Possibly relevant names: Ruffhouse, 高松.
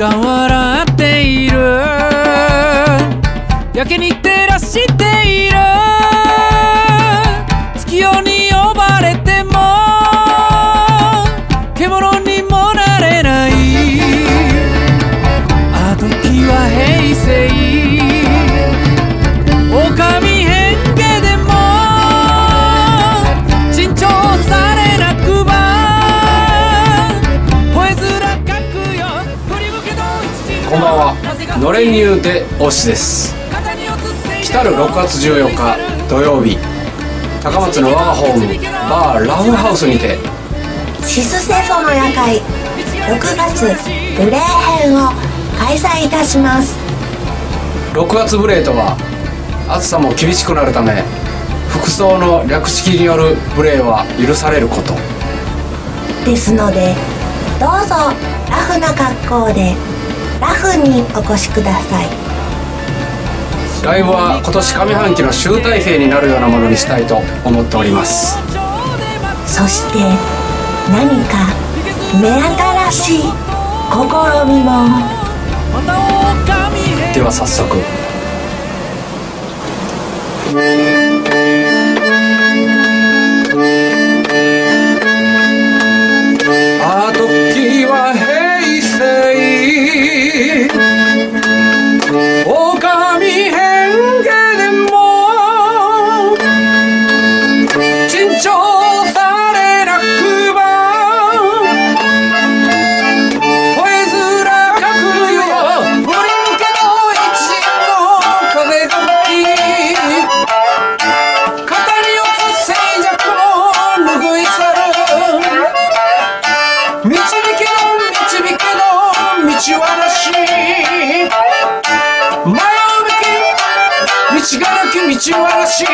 が笑っている、やけに照らしている、月夜に呼ばれても獣にもなれない。あの時は平成狼変化でも珍重されなくば吠えづらかくよ。こんばんは、のれんに言うて推しです。来る6月14日土曜日、高松の我がホームバーラブハウスにてシステフォの夜会6月無礼編を開催いたします。6月無礼とは、暑さも厳しくなるため服装の略式による無礼は許されることですので、どうぞラフな格好でラフにお越しください。ライブは今年上半期の集大成になるようなものにしたいと思っております。そして何か目新しい試みも。では早速。あ、時は平成狼変道がなき道はなし。